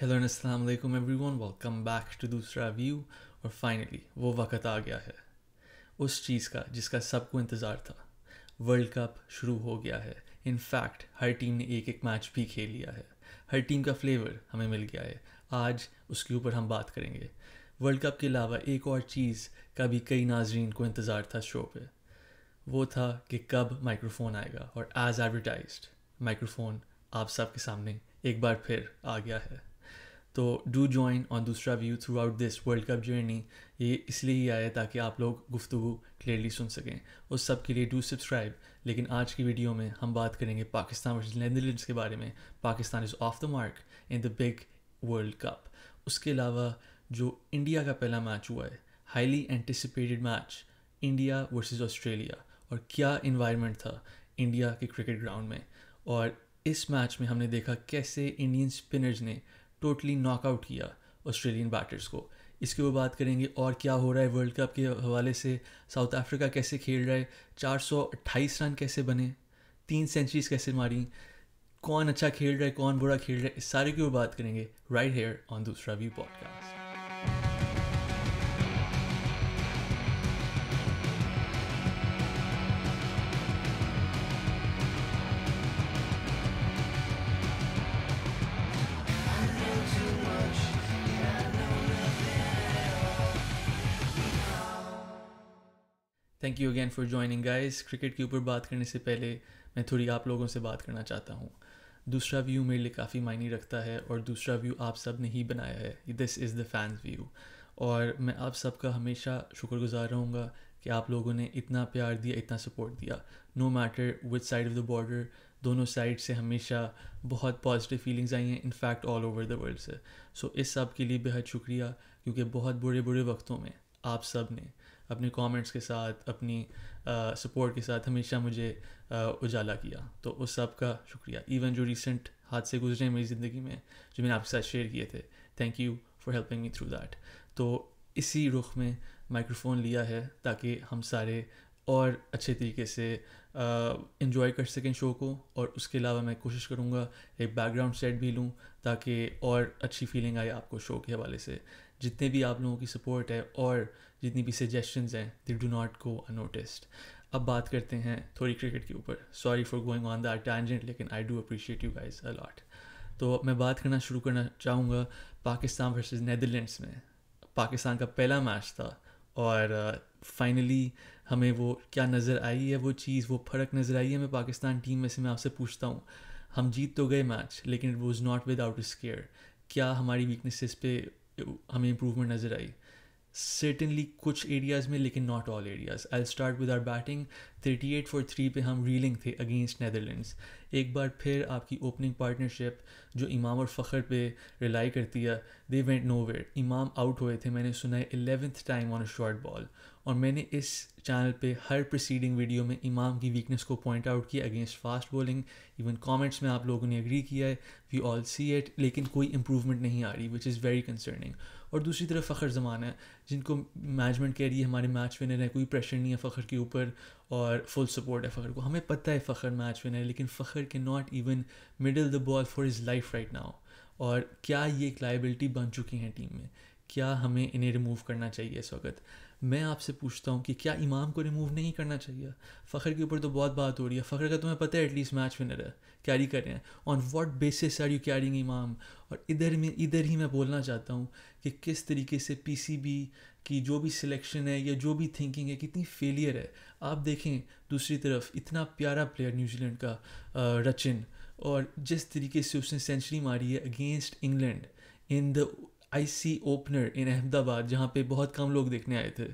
Hello and अस्सलाम वालेकुम everyone, welcome back to Doosra view. और फाइनली वो वक्त आ गया है उस चीज़ का जिसका सबको इंतज़ार था। वर्ल्ड कप शुरू हो गया है। इनफैक्ट हर टीम ने एक एक मैच भी खेल लिया है, हर टीम का फ्लेवर हमें मिल गया है। आज उसके ऊपर हम बात करेंगे। वर्ल्ड कप के अलावा एक और चीज़ का भी कई नाजरीन को इंतज़ार था शो पे, वो था कि कब माइक्रोफोन आएगा। और एज़ एडवर्टाइज्ड माइक्रोफोन आप सब के सामने एक बार फिर आ गया है। तो डू जॉइन ऑन दूसरा view throughout this world cup journey. ये इसलिए ही आया ताकि आप लोग गुफ्तगू क्लियरली सुन सकें। उस सब के लिए डू सब्सक्राइब। लेकिन आज की वीडियो में हम बात करेंगे पाकिस्तान वर्सेस नेदरलैंड के बारे में। Pakistan is off the mark in the big world cup. उसके अलावा जो इंडिया का पहला मैच हुआ है, highly anticipated match, India versus Australia. और क्या इन्वायरमेंट था इंडिया के क्रिकेट ग्राउंड में। और इस मैच में हमने देखा कैसे इंडियन स्पिनर्स ने टोटली नॉकआउट किया ऑस्ट्रेलियन बैटर्स को। इसके ऊपर बात करेंगे। और क्या हो रहा है वर्ल्ड कप के हवाले से, साउथ अफ्रीका कैसे खेल रहा है, 428 रन कैसे बने, 3 सेंचुरीज कैसे मारी, कौन अच्छा खेल रहा है कौन बुरा खेल रहा है, इस सारे की ऊपर बात करेंगे राइट हियर ऑन दूसरा view podcast. Thank you again for joining guys. Cricket के ऊपर बात करने से पहले मैं थोड़ी आप लोगों से बात करना चाहता हूँ। दूसरा व्यू मेरे लिए काफ़ी मायने रखता है और दूसरा व्यू आप सब ने ही बनाया है। This is the fans view. और मैं आप सब का हमेशा शुक्रगुजार रहूँगा कि आप लोगों ने इतना प्यार दिया, इतना सपोर्ट दिया। No matter which side of the border, दोनों साइड से हमेशा बहुत पॉजिटिव फीलिंग्स आई हैं। In fact all over the world से। सो इस सब के लिए बेहद शुक्रिया, क्योंकि बहुत बुरे बुरे वक्तों में आप सब ने अपने कमेंट्स के साथ, अपनी सपोर्ट के साथ हमेशा मुझे उजाला किया। तो उस सब का शुक्रिया। इवन जो रिसेंट हादसे गुजरे हैं मेरी ज़िंदगी में, जो मैंने आपके साथ शेयर किए थे, thank you for helping me through that. तो इसी रुख में माइक्रोफोन लिया है ताकि हम सारे और अच्छे तरीके से इन्जॉय कर सकें शो को। और उसके अलावा मैं कोशिश करूँगा एक बैकग्राउंड सेट भी लूँ ताकि और अच्छी फीलिंग आए आपको शो के हवाले से। जितने भी आप लोगों की सपोर्ट है और जितनी भी सजेशंस हैं, they do not go unnoticed. अब बात करते हैं थोड़ी क्रिकेट के ऊपर। Sorry for going on that tangent, लेकिन I do appreciate you guys a lot. तो मैं बात करना शुरू करना चाहूँगा पाकिस्तान वर्सेस नेदरलैंड्स में। पाकिस्तान का पहला मैच था और फाइनली हमें वो क्या नज़र आई है, वो चीज़, वो फर्क नज़र आई है हमें पाकिस्तान टीम में से। मैं आपसे पूछता हूँ, हम जीत तो गए मैच, लेकिन it was not without scare. क्या हमारी वीकनेसेस पे हमें इम्प्रूवमेंट नज़र आई? सर्टेनली कुछ एरियाज़ में, लेकिन not all areas. I start with our batting. 38 for 3 पे हम रीलिंग थे अगेंस्ट नेदरलैंड्स। एक बार फिर आपकी ओपनिंग पार्टनरशिप जो इमाम और फखर पे रिलाई करती है, they went nowhere. Imam out हुए थे, मैंने सुना है 11th time on a short ball. और मैंने इस चैनल पे हर प्रीसीडिंग वीडियो में इमाम की वीकनेस को पॉइंट आउट किया against fast bowling. Even comments में आप लोगों ने एग्री किया है, वी ऑल सी इट, लेकिन कोई इम्प्रूवमेंट नहीं आ रही, विच इज़ वेरी कंसर्निंग। और दूसरी तरफ फखर ज़मान है, जिनको मैनेजमेंट कह रही है हमारे मैच विनर है, कोई प्रेशर नहीं है फ़खर के ऊपर और फुल सपोर्ट है फ़खर को। हमें पता है फ़खर मैच विनर है, लेकिन Fakhar can not even middle the ball for his life right now. और क्या ये एक लाइबिलिटी बन चुकी हैं टीम में? क्या हमें इन्हें रिमूव करना चाहिए इस वक्त? मैं आपसे पूछता हूँ कि क्या इमाम को रिमूव नहीं करना चाहिए? फ़खर के ऊपर तो बहुत बात हो रही है। फ़खर का तुम्हें पता है एटलीस्ट मैच विनर है, कैरी कर रहे हैं। On what basis are you carrying Imam? और इधर ही मैं बोलना चाहता हूँ कि किस तरीके से PCB की जो भी सिलेक्शन है या जो भी थिंकिंग है, कितनी फेलियर है। आप देखें दूसरी तरफ इतना प्यारा प्लेयर न्यूजीलैंड का रचिन, और जिस तरीके से उसने सेंचुरी मारी है against England in the IC opener in Ahmedabad, जहाँ पे बहुत कम लोग देखने आए थे,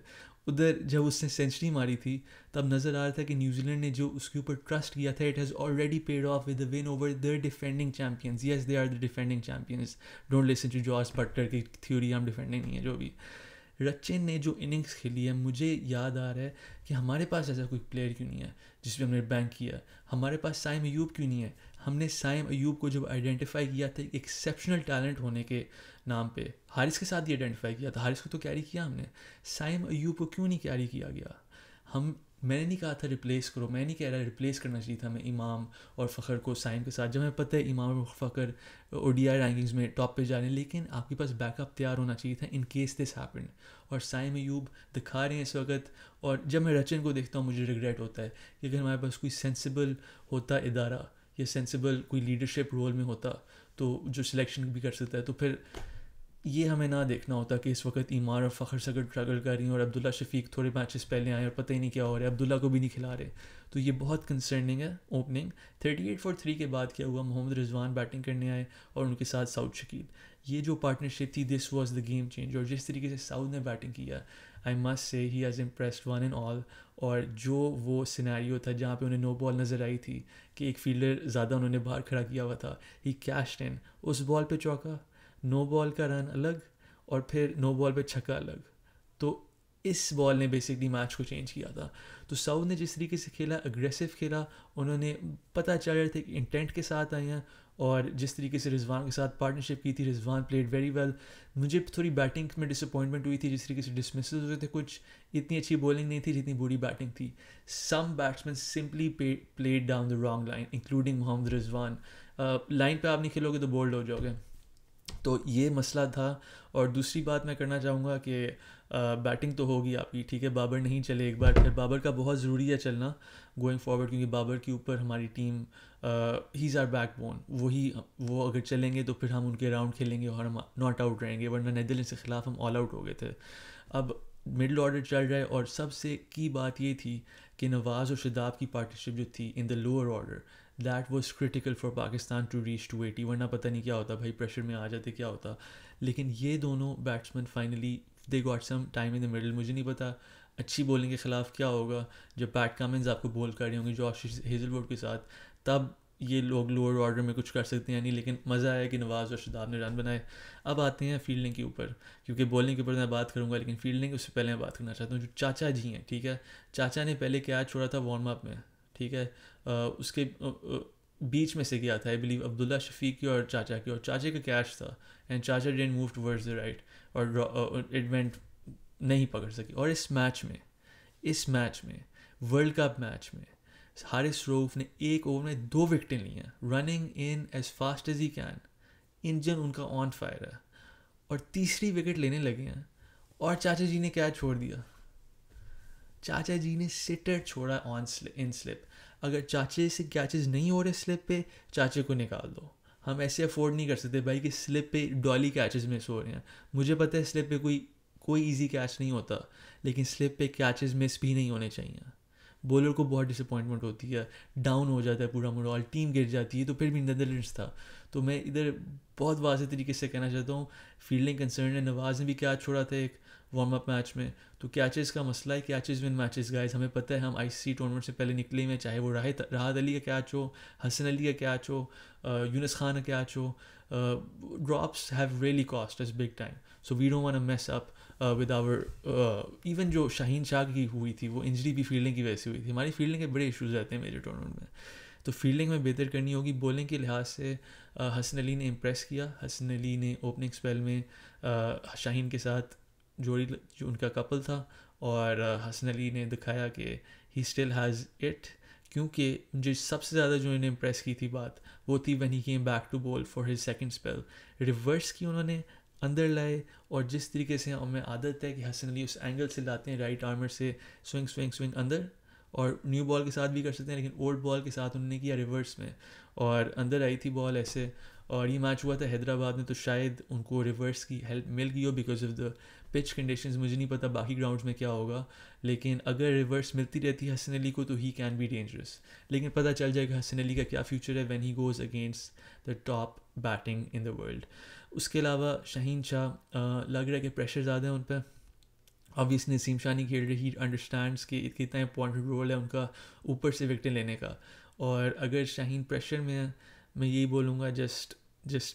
उधर जब उसने सेंचुरी मारी थी तब नज़र आ रहा था कि न्यूजीलैंड ने जो उसके ऊपर ट्रस्ट किया था, it has already paid off with the win over the defending champions. Yes, they are the defending champions. Don't listen to George Buttler की थ्योरी हम डिफेंडिंग नहीं है। जो भी रचिन ने जो इनिंग्स खेली है, मुझे याद आ रहा है कि हमारे पास ऐसा कोई प्लेयर क्यों नहीं है जिस पर हमने बैंक किया। हमारे पास साइम अयूब क्यों नहीं है? हमने साइम अयूब को जब आइडेंटिफाई किया था एक्सेप्शनल टैलेंट होने के नाम पे, हारिस के साथ ही आइडेंटिफाई किया था, हारिस को तो कैरी किया हमने, साइम अयूब को क्यों नहीं कैरी किया गया? हम मैंने नहीं कहा था रिप्लेस करो, मैं नहीं कह रहा रिप्लेस करना चाहिए था मैं इमाम और फखर को साइम के साथ, जब हमें पता है इमाम और फखर ओडीआई रैंकिंग्स में टॉप पे जा रहे हैं, लेकिन आपके पास बैकअप तैयार होना चाहिए था इन केस दिस हैपेंड। और साइम अयूब दिखा रहे हैं इस वक्त, और जब मैं रचिन को देखता हूँ मुझे रिग्रेट होता है कि अगर हमारे पास कोई सेंसिबल होता इदारा या सेंसिबल कोई लीडरशिप रोल में होता तो जो सिलेक्शन भी कर सकता है, तो फिर ये हमें ना देखना होता कि इस वक्त इमाम और फखर सगड़ स्ट्रगल कर रही हैं और अब्दुल्ला शफीक थोड़े मैचेस पहले आए और पता ही नहीं क्या हो रहा है, अब्दुल्ला को भी नहीं खिला रहे। तो ये बहुत कंसर्निंग है। ओपनिंग 38 for 3 के बाद क्या हुआ, मोहम्मद रिजवान बैटिंग करने आए और उनके साथ साउद शकील। ये जो पार्टनरशिप थी this was the game change. और जिस तरीके से साउद ने बैटिंग किया I must say he has impressed one and all. और जो वो सिनेरियो था जहाँ पे उन्हें नो बॉल नज़र आई थी कि एक फील्डर ज़्यादा उन्होंने बाहर खड़ा किया हुआ था, ही कैश्ड इन, उस बॉल पे चौका, नो बॉल का रन अलग और फिर नो बॉल पे छक्का अलग। तो इस बॉल ने बेसिकली मैच को चेंज किया था। तो साउथ ने जिस तरीके से खेला, अग्रेसिव खेला, उन्होंने पता चल रहे थे कि इंटेंट के साथ आए हैं, और जिस तरीके से रिजवान के साथ पार्टनरशिप की थी, रिजवान प्लेड वेरी वेल। मुझे थोड़ी बैटिंग में डिसअपॉइंटमेंट हुई थी, जिस तरीके से डिसमिसेस हुए थे, कुछ इतनी अच्छी बॉलिंग नहीं थी जितनी बुरी बैटिंग थी। Some batsman simply played down the wrong line including Mohammad Rizwan. Line पे आप नहीं खेलोगे तो बोल्ड हो जाओगे, तो ये मसला था। और दूसरी बात मैं करना चाहूँगा कि बैटिंग तो होगी आपकी, ठीक है, बाबर नहीं चले एक बार फिर, बाबर का बहुत ज़रूरी है चलना गोइंग फॉरवर्ड, क्योंकि बाबर के ऊपर हमारी team he is our backbone, वो अगर चलेंगे तो फिर हम उनके राउंड खेलेंगे और हम नॉट आउट रहेंगे, वरना नेदरलैंड के ख़िलाफ़ हम ऑल आउट हो गए थे। अब मिडल ऑर्डर चल रहा है, और सबसे की बात ये थी कि नवाज़ और शदाब की पार्टनरशिप जो थी in the lower order, that was critical for Pakistan to reach 280, वरना पता नहीं क्या होता भाई, प्रेशर में आ जाते क्या होता। लेकिन ये दोनों batsman finally they got some time in the middle. मुझे नहीं पता अच्छी बॉलिंग के ख़िलाफ़ क्या होगा, जब बैट कामेंस आपको बॉल कर रही होंगी जॉश हेजलवुड के साथ, तब ये लोग लोअर ऑर्डर में कुछ कर सकते हैं या नहीं। लेकिन मज़ा आया कि नवाज़ और शदाब ने रन बनाए। अब आते हैं फील्डिंग के ऊपर, क्योंकि बॉलिंग के ऊपर मैं बात करूंगा, लेकिन फील्डिंग उससे पहले मैं बात करना चाहता हूँ जो चाचा जी हैं, ठीक है। चाचा ने पहले कैच छोड़ा था वार्म अप में, ठीक है, उसके बीच में से गया था आई बिलीव अब्दुल्ला शफीक की और चाचा की, और चाचे का कैच था एंड चाचा didn't move towards the right और इट वेंट, नहीं पकड़ सके। और इस मैच में वर्ल्ड कप मैच में हारिस रूफ ने एक ओवर में 2 विकटें ली हैं, running in as fast as he can, engine उनका ऑन फायर है, और तीसरी विकेट लेने लगे हैं और चाचा जी ने कैच छोड़ दिया। चाचा जी ने सिटर छोड़ा ऑन इन स्लिप। अगर चाचे से कैचेस नहीं हो रहे स्लिप पे, चाचे को निकाल दो। हम ऐसे अफोर्ड नहीं कर सकते भाई कि स्लिप पे डॉली कैचेस मिस हो रहे हैं। मुझे पता है स्लिप पे कोई ईजी कैच नहीं होता, लेकिन स्लिप पे कैचेस मिस भी नहीं होने चाहिए। बॉलर को बहुत डिसअपॉइंटमेंट होती है, डाउन हो जाता है पूरा मोरल, टीम गिर जाती है, तो फिर भी नेदरलैंड्स था। तो मैं इधर बहुत वाज़े तरीके से कहना चाहता हूँ फील्डिंग कंसर्न है। नवाज़ ने भी कैच छोड़ा था एक वार्म अप मैच में। तो कैचेस का मसला है, कैचेस विन मैचेस गाइस। हमें पता है हम आईसीसी टूर्नामेंट से पहले निकले हुए, चाहे वो राहत अली का कैच हो, हसन अली का कैच हो, यूनस खान का कैच हो, drops have really cost us big time, so we don't want to mess up with our. Even जो शाहीन की हुई थी वो इंजरी भी फील्डिंग की वजह से हुई थी। हमारी फील्डिंग के बड़े इशूज़ रहते हैं मेजर टूर्नामेंट में, तो फील्डिंग में बेहतर करनी होगी। बॉलिंग के लिहाज से हसन अली ने इम्प्रेस किया। हसन अली ने ओपनिंग स्पेल में शाहीन के साथ जोड़ी जो उनका कपल था, और हसन अली ने दिखाया कि ही स्टिल हैज़ इट। क्योंकि मुझे सबसे ज़्यादा जो इन्हें इम्प्रेस की थी बात वो थी when he came back to bowl for his second spell, reverse की उन्होंने, अंदर लाए। और जिस तरीके से हमें आदत है कि हसन अली उस एंगल से लाते हैं राइट आर्मर से, स्विंग स्विंग स्विंग अंदर, और न्यू बॉल के साथ भी कर सकते हैं, लेकिन ओल्ड बॉल के साथ उन्होंने किया रिवर्स में और अंदर आई थी बॉल ऐसे। और ये मैच हुआ था हैदराबाद में, तो शायद उनको रिवर्स की हेल्प मिल गई हो because of the pitch conditions. मुझे नहीं पता बाकी ग्राउंड्स में क्या होगा, लेकिन अगर रिवर्स मिलती रहती है हसन अली को तो ही कैन बी डेंजरस। लेकिन पता चल जाएगा हसन अली का क्या फ्यूचर है when he goes against the top batting in the world. उसके अलावा शाहीन शाह, लग रहा है कि प्रेशर ज़्यादा है उन पर। ऑब्वियसली नसीम शाह नहीं खेल रही, अंडरस्टैंड्स कि कितना इंपॉर्टेंट रोल है उनका ऊपर से विकटें लेने का। और अगर शाहीन प्रेशर में है, मैं यही बोलूँगा just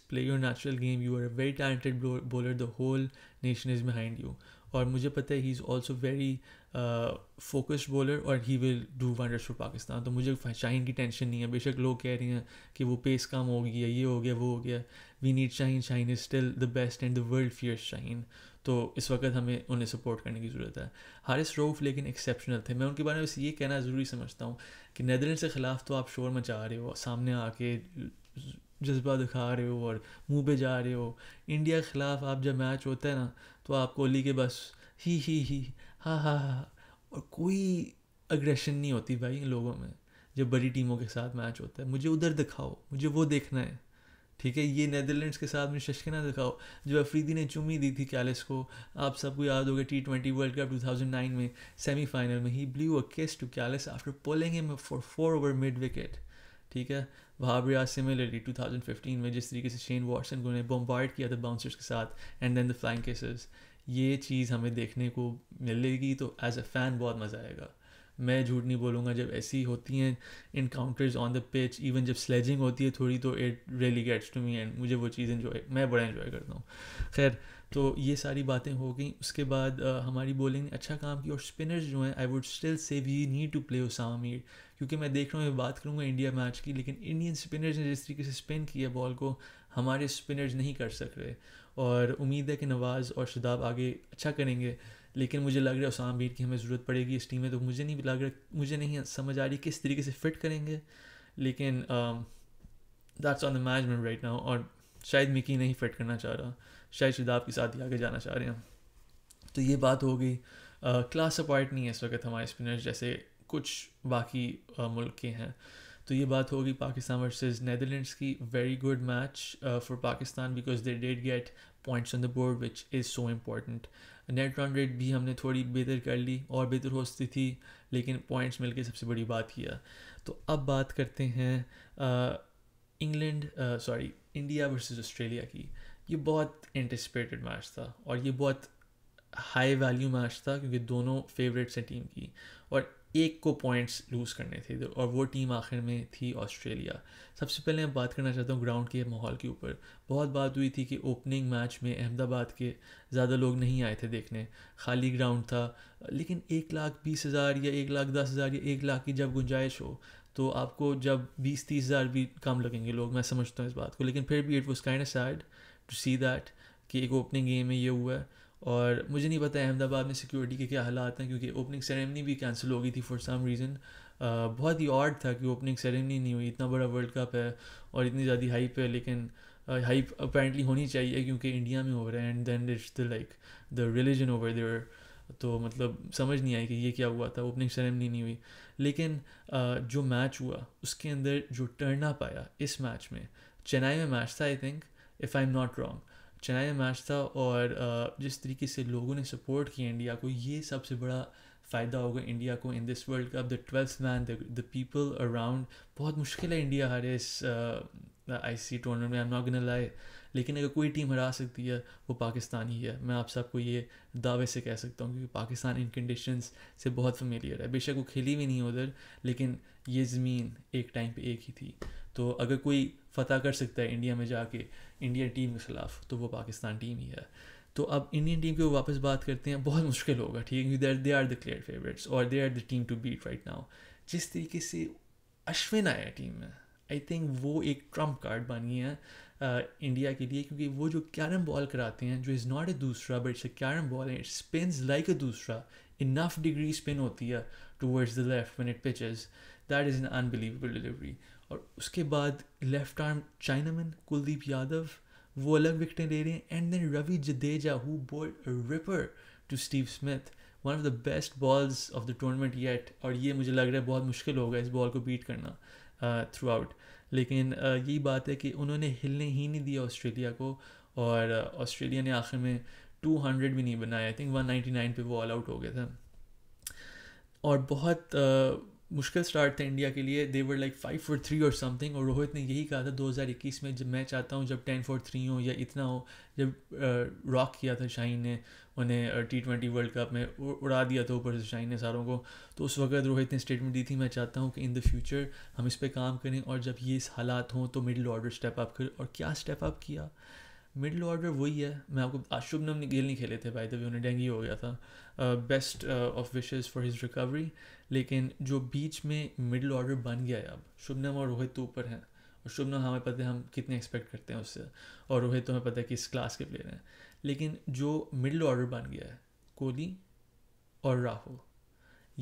play your natural game, you are a very talented bowler, the whole nation is behind you. और मुझे पता है he is also very focused bowler और he will do wonders for Pakistan. तो मुझे शाहीन की टेंशन नहीं है। बेशक लोग कह रहे हैं कि वो पेस कम हो गई है, ये हो गया, वो हो गया, we need Shaheen, Shaheen is still the best and the world fierce Shaheen. तो इस वक्त हमें उन्हें सपोर्ट करने की ज़रूरत है। हारिस रूफ लेकिन एक्सेप्शनल थे। मैं उनके बारे में बस ये कहना ज़रूरी समझता हूँ कि नेदरलैंड के ख़िलाफ़ तो आप शोर मचा रहे हो, सामने आके जज्बा दिखा रहे हो और मुंह पे जा रहे हो। इंडिया के ख़िलाफ़ आप जब मैच होता है ना तो आप कोहली के बस ही हा और कोई अग्रेशन नहीं होती भाई इन लोगों में। जब बड़ी टीमों के साथ मैच होता है मुझे उधर दिखाओ, मुझे वो देखना है, ठीक है। ये नेदरलैंड्स के साथ में शशकना दिखाओ। जब अफरीदी ने चुम्मी दी थी कैलिस को, आप सबको याद होगा T20 वर्ल्ड कप 2009 में सेमीफाइनल में he blew a kiss to Kallis after pulling him for 4 over mid wicket, ठीक है। वहाँ भी आज सिमिलरली 2015 में जिस तरीके से शेन वॉटसन को ने बॉम्बार्ड किया था बाउंसर्स के साथ and then the flying kisses, ये चीज़ हमें देखने को मिलेगी तो एज अ फ़ैन बहुत मज़ा आएगा। मैं झूठ नहीं बोलूँगा, जब ऐसी होती हैं encounters on the pitch, even जब स्लेजिंग होती है थोड़ी, तो it really gets to me and मुझे वो चीज़ मैं बड़ा इन्जॉय करता हूँ। खैर, तो ये सारी बातें हो गई। उसके बाद हमारी बॉलिंग ने अच्छा काम किया और स्पिनर्स जो हैं I would still say we need to play Usama Mir, क्योंकि मैं देख रहा हूँ, मैं बात करूँगा इंडिया मैच की, लेकिन इंडियन स्पिनर्स ने जिस तरीके से स्पिन किया बॉल को हमारे स्पिनर्स नहीं कर सक रहे। और उम्मीद है कि नवाज़ और शदाब आगे अच्छा करेंगे, लेकिन मुझे लग रहा है उसाम मीर की हमें ज़रूरत पड़ेगी इस टीम में। तो मुझे नहीं लग रहा, मुझे नहीं समझ आ रही किस तरीके से फिट करेंगे, लेकिन that's on the management right now. और शायद मिकी नहीं फिट करना चाह रहा, शायद शदाब के साथ ही आगे जाना चाह रहे हैं। तो ये बात हो गई। क्लास अपार्ट नहीं है इस वक्त हमारे स्पिनर्स जैसे कुछ बाकी मुल्क के हैं। तो ये बात होगी पाकिस्तान वर्सेस नेदरलैंड्स की। Very good match for Pakistan because they did get points on the board which is so important. Net run rate भी हमने थोड़ी बेहतर कर ली और बेहतर हो सकती थी, लेकिन पॉइंट्स मिलके सबसे बड़ी बात किया। तो अब बात करते हैं इंडिया वर्सेस ऑस्ट्रेलिया की। ये बहुत एंटिसिपेटेड मैच था और ये बहुत हाई वैल्यू मैच था, क्योंकि दोनों फेवरेट्स हैं टीम की और एक को पॉइंट्स लूज़ करने थे और वो टीम आखिर में थी ऑस्ट्रेलिया। सबसे पहले मैं बात करना चाहता हूँ ग्राउंड के माहौल के ऊपर। बहुत बात हुई थी कि ओपनिंग मैच में अहमदाबाद के ज़्यादा लोग नहीं आए थे देखने, खाली ग्राउंड था, लेकिन 1,20,000 या 1,10,000 या 1,00,000 की जब गुंजाइश हो तो आपको जब 20-30,000 भी कम लगेंगे लोग, मैं समझता हूँ इस बात को। लेकिन फिर भी it was kind of sad to see that कि एक ओपनिंग गेम में ये हुआ है। और मुझे नहीं पता है अहमदाबाद में सिक्योरिटी के क्या हालात हैं, क्योंकि ओपनिंग सेरेमनी भी कैंसिल हो गई थी फॉर सम रीज़न। बहुत ही ऑड था कि ओपनिंग सेरेमनी नहीं हुई। इतना बड़ा वर्ल्ड कप है और इतनी ज़्यादा हाइप है, लेकिन हाइप अपेरेंटली होनी चाहिए क्योंकि इंडिया में हो रहा है and then it's the like the religion over there. तो मतलब समझ नहीं आई कि ये क्या हुआ था, ओपनिंग सेरेमनी नहीं हुई। लेकिन जो मैच हुआ उसके अंदर जो टर्न अप आया इस मैच में, चेन्नई में मैच था I think, if I am not wrong Chennai में मैच था, और जिस तरीके से लोगों ने सपोर्ट किया इंडिया को, ये सबसे बड़ा फ़ायदा होगा इंडिया को in this world cup. The 12th man, the people around. बहुत मुश्किल है इंडिया हरे इस ICC टूर्नामेंट में, आई एम नॉट गोना लाए, लेकिन अगर कोई टीम हरा सकती है वो पाकिस्तान ही है। मैं आप सबको ये दावे से कह सकता हूँ, क्योंकि पाकिस्तान इन कंडीशंस से बहुत फेमिलियर है। बेशक वो खेली भी नहीं उधर, लेकिन ये ज़मीन एक टाइम पे एक ही थी। तो अगर कोई फतह कर सकता है इंडिया में जाके इंडिया टीम के ख़िलाफ़, तो वो पाकिस्तान टीम ही है। तो अब इंडियन टीम की वापस बात करते हैं। बहुत मुश्किल होगा, ठीक है, they are the clear favourites और they are the team to beat right now. जिस तरीके से अश्विन आया टीम में, आई थिंक वो एक ट्रम्प कार्ड बनी है इंडिया के लिए, क्योंकि वो जो कैरम बॉल कराते हैं जो is not a doosra but it's a carrom ball and it spins like a doosra, enough degree spin होती है towards the left when it pitches, that is an unbelievable delivery. और उसके बाद left arm chinaman Kuldeep Yadav, वो अलग विकटें ले रहे हैं, and then Ravi Jadeja who bowled a ripper to Steve Smith, one of the best balls of the tournament yet. और ये मुझे लग रहा है बहुत मुश्किल होगा इस बॉल को बीट करना थ्रू आउट, लेकिन यही बात है कि उन्होंने हिलने ही नहीं दिया ऑस्ट्रेलिया को, और ऑस्ट्रेलिया ने आखिर में 200 भी नहीं बनाया। आई थिंक 199 पे वो ऑल आउट हो गया था। और बहुत मुश्किल स्टार्ट था इंडिया के लिए। दे वर लाइक 5 for 3 और समथिंग, और रोहित ने यही कहा था 2021 में, जब मैं चाहता हूँ जब 10 for 3 हो या इतना हो, जब रॉक किया था शाहीन ने उन्हें T20 वर्ल्ड कप में, उड़ा दिया था ऊपर से शाहीन ने सारों को। तो उस वक्त रोहित ने स्टेटमेंट दी थी, मैं चाहता हूँ कि इन द फ्यूचर हम इस पर काम करें और जब ये हालात हों तो मिडिल ऑर्डर स्टेप अप करें। और क्या स्टेप अप किया मिडिल ऑर्डर, वही है। मैं आपको आशुभनम गिल नहीं खेले थे भाई, तभी उन्हें डेंगी हो गया था, best of wishes for his recovery. लेकिन जो बीच में मिडिल ऑर्डर बन गया है, अब शुभनम और रोहित तो ऊपर हैं, और शुभनम हमें पता है हम कितने एक्सपेक्ट करते हैं उससे, और रोहित तो हमें पता है कि इस क्लास के प्लेयर हैं। लेकिन जो मिडल ऑर्डर बन गया है कोहली और राहुल,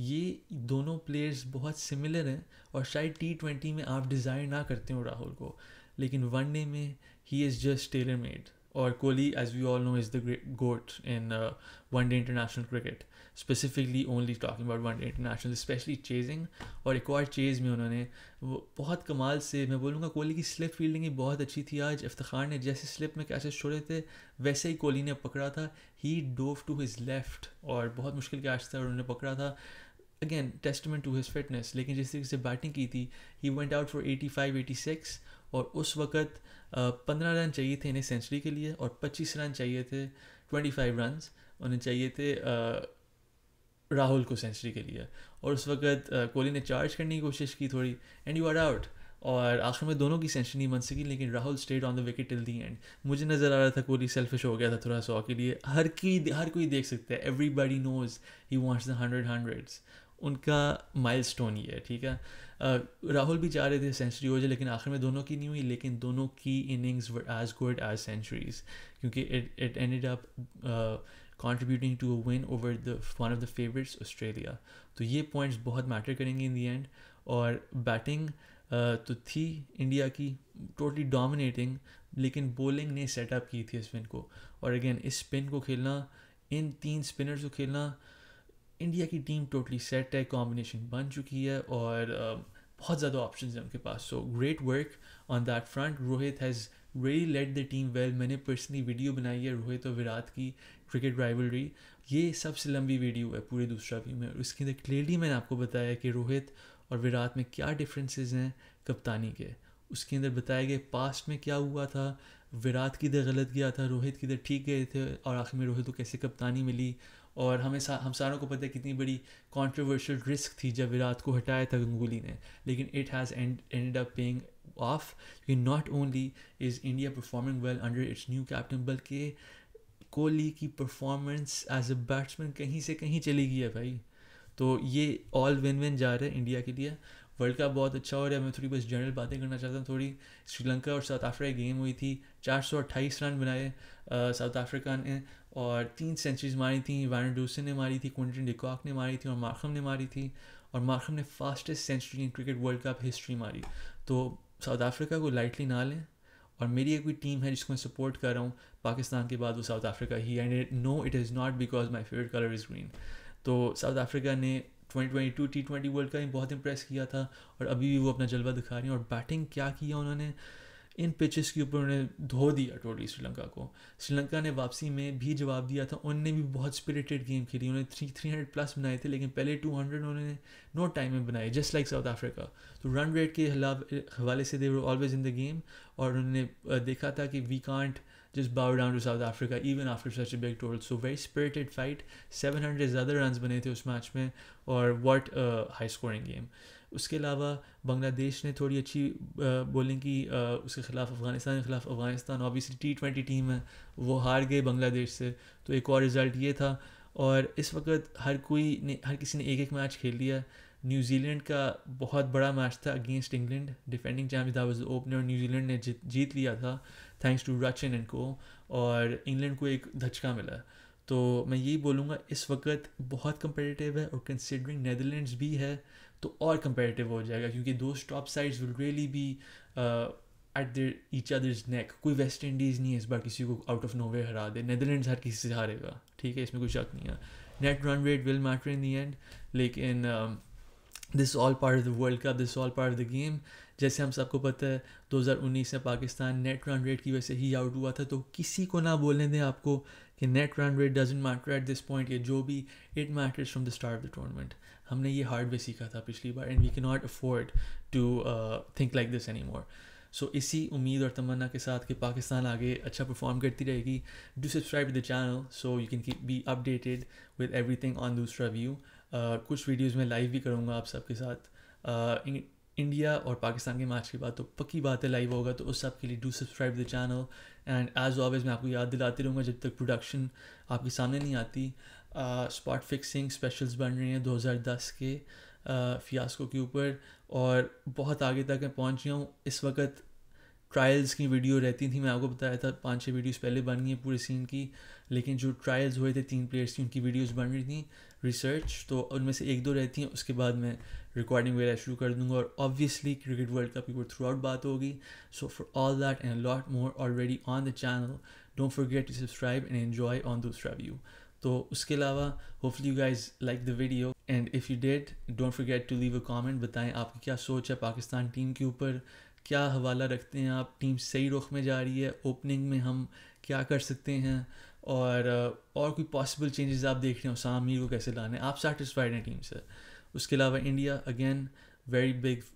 ये दोनों प्लेयर्स बहुत सिमिलर हैं और शायद T20 में आप डिज़ायर ना करते हो राहुल को, लेकिन वन डे में ही इज़ जस्ट टेलर मेड. और Kohli as we all know is the great GOAT in one day international cricket, specifically only talking about one day international, specially chasing. और एक और चेज़ में उन्होंने वो बहुत कमाल से, मैं बोलूँगा कोहली की स्लिप फील्डिंग ही बहुत अच्छी थी आज. इफ्तिखार ने जैसे स्लिप में कैसे छोड़े थे वैसे ही कोहली ने पकड़ा था. He dove to his left और बहुत मुश्किल कैच था और उन्होंने पकड़ा था. Again testament to his fitness. लेकिन जिस तरीके से बैटिंग की थी, ही वेंट आउट फॉर 85-86 और उस वक्त 15 रन चाहिए थे इन्हें सेंचुरी के लिए और 25 रन चाहिए थे, 25 रन उन्हें चाहिए थे राहुल को सेंचुरी के लिए. और उस वक्त कोहली ने चार्ज करने की कोशिश की थोड़ी एंड यू आर आउट. और आखिर में दोनों की सेंचुरी नहीं बन सकी, लेकिन Rahul stayed on the wicket till the end. मुझे नज़र आ रहा था कोहली सेल्फिश हो गया था थोड़ा सौ के लिए. हर कोई देख सकता है, everybody knows he wants the 100 hundreds. उनका माइलस्टोन ये है, ठीक है. राहुल भी चाह रहे थे सेंचुरी हो जाए, लेकिन आखिर में दोनों की नहीं हुई. लेकिन दोनों की innings were as good as centuries, क्योंकि it ended up contributing to a win over the one of the favourites Australia. तो ये पॉइंट्स बहुत मैटर करेंगे इन दी एंड. और बैटिंग तो थी इंडिया की टोटली डोमिनेटिंग, लेकिन बॉलिंग ने सेटअप की थी स्पिन को. और अगेन इस स्पिन को खेलना, इन 3 स्पिनर्स को खेलना, इंडिया की टीम टोटली सेट है, कॉम्बिनेशन बन चुकी है और बहुत ज़्यादा ऑप्शंस हैं उनके पास. So great work on that front. Rohit has really led the team well. मैंने पर्सनली वीडियो बनाई है रोहित और विराट की क्रिकेट राइवलरी, ये सबसे लंबी वीडियो है पूरे दूसरा व्यू में. उसके अंदर क्लियरली मैंने आपको बताया कि रोहित और विराट में क्या डिफरेंसेस हैं कप्तानी के. उसके अंदर बताया गया पास्ट में क्या हुआ था, विराट किधर गलत गया था, रोहित किधर ठीक गए थे और आखिर में रोहित को कैसे कप्तानी मिली. और हम सारों को पता है कितनी बड़ी कंट्रोवर्शियल रिस्क थी जब विराट को हटाया था गंगुली ने, लेकिन it has ended up paying off. क्योंकि not only is India performing well under its new captain, बल्कि कोहली की परफॉर्मेंस एज अ बैट्समैन कहीं से कहीं चली गई है भाई. तो ये ऑल विन विन जा रहा है इंडिया के लिए. वर्ल्ड कप बहुत अच्छा हो रहा है. मैं थोड़ी बस जनरल बातें करना चाहता हूँ थोड़ी. श्रीलंका और साउथ अफ्रीका गेम हुई थी, 428 रन बनाए साउथ अफ्रीका ने और 3 सेंचुरीज मारी थी. वानडूसन ने मारी थी, क्विंटन डिकॉक ने मारी थी और मार्खम ने मारी थी. और मार्खम ने fastest century in cricket world cup history मारी. तो साउथ अफ्रीका को लाइटली ना लें. और मेरी एक भी टीम है जिसको मैं सपोर्ट कर रहा हूँ पाकिस्तान के बाद, वो साउथ अफ्रीका ही. And no it is not because my favourite colour is green. तो साउथ अफ्रीका ने 2022 T20 वर्ल्ड कप में बहुत इंप्रेस किया था और अभी भी वो अपना जलवा दिखा रही हैं. और बैटिंग क्या किया उन्होंने, इन पिचेस के ऊपर उन्होंने धो दिया टोटली श्रीलंका को. श्रीलंका ने वापसी में भी जवाब दिया था, उनने भी बहुत स्पिरिटेड गेम खेली. उन्होंने 300+ बनाए थे, लेकिन पहले 200 उन्होंने नो टाइम में बनाए, जस्ट लाइक साउथ अफ्रीका. तो रन रेट के हवाले से they were always in the game. और उन्होंने देखा था कि we can't just bow down to South Africa even after such a big total. So very spirited fight. 700 ज़्यादा runs बने थे उस मैच में और what a high scoring game. उसके अलावा बांग्लादेश ने थोड़ी अच्छी बॉलिंग की उसके खिलाफ, अफगानिस्तान के खिलाफ. अफगानिस्तान ऑब्वियसली T20 टीम है, वो हार गए बांग्लादेश से. तो एक और रिज़ल्ट ये था. और इस वक्त हर किसी ने एक मैच खेल लिया. न्यूजीलैंड का बहुत बड़ा मैच था against England, defending champion that was the opener. New Zealand ने जीत लिया था थैंक्स टू रचिन एंड को. और इंग्लैंड को एक धचका मिला. तो मैं यही बोलूँगा इस वक्त बहुत कंपेटिटिव है. और कंसिडरिंग नेदरलैंड्स भी है तो और कंपेटिटिव हो जाएगा, क्योंकि those top sides will really be at their each others neck. कोई वेस्ट इंडीज़ नहीं है इस बार किसी को आउट ऑफ नोवेयर हरा दे. नेदरलैंड्स हर किसी से हारेगा, ठीक है, इसमें कोई शक नहीं है. Net run rate will matter in the end, लेकिन this is all part of the world cup, this all part of the game. जैसे हम सबको पता है 2019 में पाकिस्तान नेट रन रेट की वजह से ही आउट हुआ था. तो किसी को ना बोलने दें आपको कि net run rate doesn't matter at this point, या जो भी, it matters from the start of the tournament. हमने ये हार्ड वे सीखा था पिछली बार and we can not afford to think like this any more. So इसी उम्मीद और तमन्ना के साथ कि पाकिस्तान आगे अच्छा परफॉर्म करती रहेगी. Do subscribe the channel so you can keep be updated with everything on दूसरा व्यू. कुछ वीडियोस में लाइव भी करूँगा आप सबके साथ. इंडिया और पाकिस्तान के मैच के बाद तो पक्की बात है लाइव होगा, तो उस सब के लिए do subscribe the channel. And as always मैं आपको याद दिलाते रहूँगा जब तक प्रोडक्शन आपके सामने नहीं आती. स्पॉट फिक्सिंग स्पेशल्स बन रहे हैं 2010 के फ़ियास्को के ऊपर और बहुत आगे तक मैं पहुँच गया हूँ. इस वक्त ट्रायल्स की वीडियो रहती थी, मैं आपको बताया था 5-6 वीडियोस पहले बन गई हैं पूरे सीन की, लेकिन जो ट्रायल्स हुए थे 3 प्लेयर्स की उनकी वीडियोस बन रही थी रिसर्च, तो उनमें से 1-2 रहती हैं, उसके बाद मैं रिकॉर्डिंग वगैरह शुरू कर दूंगा और ऑब्वियसली क्रिकेट वर्ल्ड कप की थ्रू आउट बात होगी। So for all that and lot more already on the channel, don't forget to subscribe and enjoy on दूसरा व्यू। तो उसके अलावा hopefully you guys like the video and if you did don't forget to leave a comment, बताएं आपकी क्या सोच है Pakistan team के ऊपर, क्या हवाला रखते हैं आप, टीम सही रुख में जा रही है, ओपनिंग में हम क्या कर सकते हैं और कोई पॉसिबल चेंजेस आप देख रहे हैं, उसाम मीर को कैसे लाना है, आप सेटिस्फाइड हैं टीम से। उसके अलावा India again very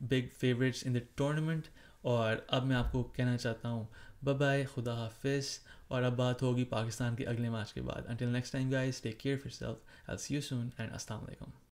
big favourites in the tournament. और अब मैं आपको कहना चाहता हूँ बाय बाय, खुदा हाफिज़, और अब बात होगी पाकिस्तान के अगले मैच के बाद। Until next time guys, take care of yourself, I will see you soon and अस्सलाम वालेकुम।